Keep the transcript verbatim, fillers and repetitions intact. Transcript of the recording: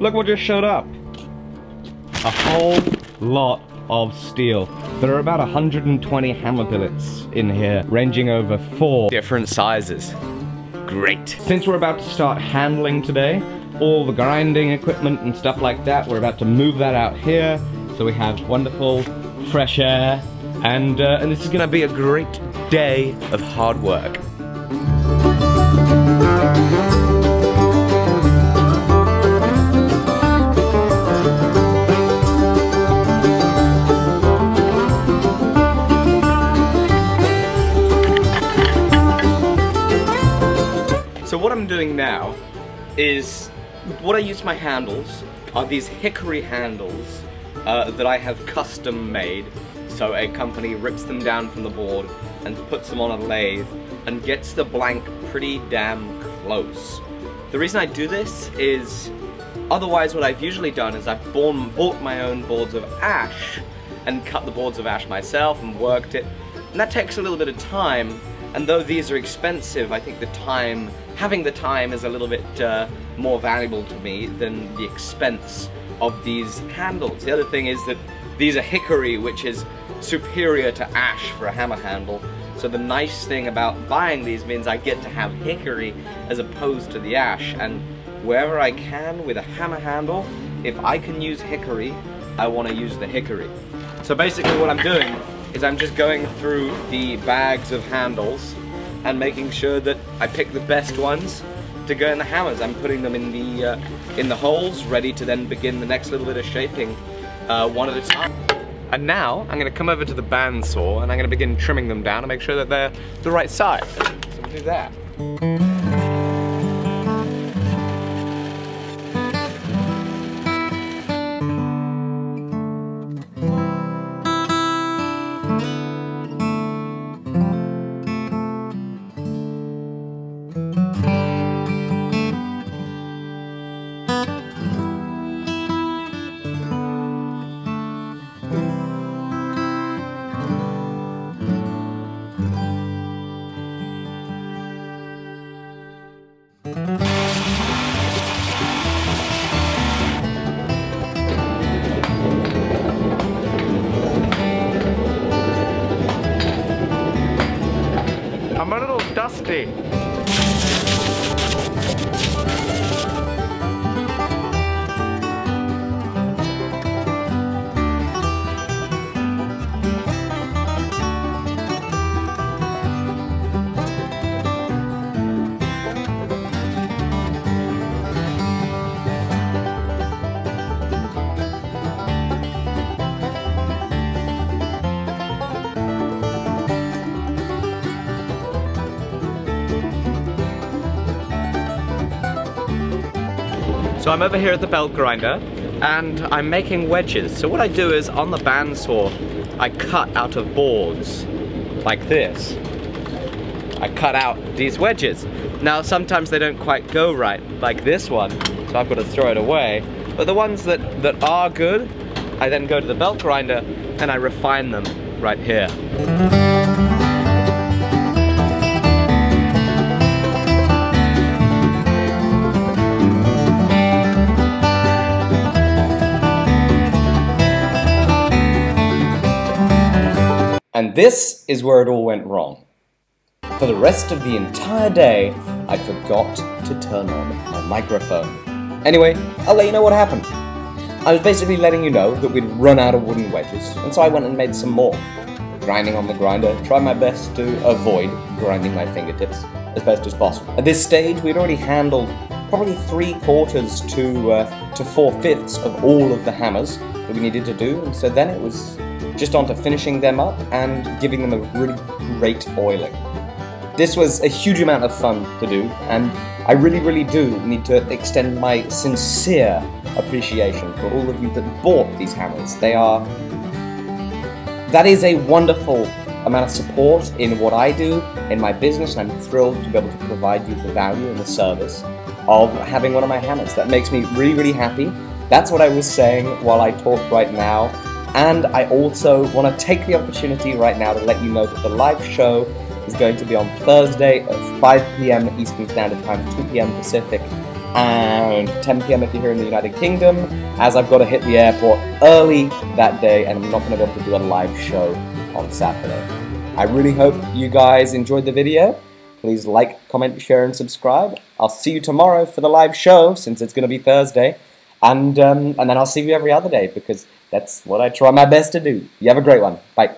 Look what just showed up. A whole lot of steel. There are about one hundred twenty hammer billets in here, ranging over four different sizes. Great. Since we're about to start handling today, all the grinding equipment and stuff like that, we're about to move that out here, so we have wonderful fresh air, and, uh, and this is gonna be a great day of hard work. So what I'm doing now is, what I use my handles are these hickory handles uh, that I have custom made. So a company rips them down from the board and puts them on a lathe and gets the blank pretty damn close. The reason I do this is, otherwise what I've usually done is I've born, bought my own boards of ash and cut the boards of ash myself and worked it, and that takes a little bit of time. And though these are expensive, I think the time, having the time is a little bit uh, more valuable to me than the expense of these handles. The other thing is that these are hickory, which is superior to ash for a hammer handle. So the nice thing about buying these means I get to have hickory as opposed to the ash. And wherever I can with a hammer handle, if I can use hickory, I want to use the hickory. So basically what I'm doing is I'm just going through the bags of handles and making sure that I pick the best ones to go in the hammers. I'm putting them in the uh, in the holes, ready to then begin the next little bit of shaping uh, one at a time. And now I'm going to come over to the bandsaw and I'm going to begin trimming them down and make sure that they're the right size. So we'll do that. I'm a little dusty. So I'm over here at the belt grinder and I'm making wedges. So what I do is on the bandsaw, I cut out of boards like this. I cut out these wedges. Now sometimes they don't quite go right, like this one, so I've got to throw it away. But the ones that, that are good, I then go to the belt grinder and I refine them right here. And this is where it all went wrong. For the rest of the entire day, I forgot to turn on my microphone. Anyway, I'll let you know what happened. I was basically letting you know that we'd run out of wooden wedges, and so I went and made some more. Grinding on the grinder, tried my best to avoid grinding my fingertips as best as possible. At this stage, we'd already handled probably three quarters to, uh, to four fifths of all of the hammers that we needed to do, and so then it was just onto finishing them up and giving them a really great oiling. This was a huge amount of fun to do, and I really, really do need to extend my sincere appreciation for all of you that bought these hammers. They are... That is a wonderful amount of support in what I do, in my business, and I'm thrilled to be able to provide you the value and the service of having one of my hammers. That makes me really, really happy. That's what I was saying while I talk right now. And I also want to take the opportunity right now to let you know that the live show is going to be on Thursday at five p m Eastern Standard Time, two p m Pacific. and ten p m if you're here in the United Kingdom, as I've got to hit the airport early that day and I'm not going to be able to do a live show on Saturday. I really hope you guys enjoyed the video. Please like, comment, share and subscribe. I'll see you tomorrow for the live show, since it's going to be Thursday, and, um, and then I'll see you every other day, because that's what I try my best to do. You have a great one. Bye.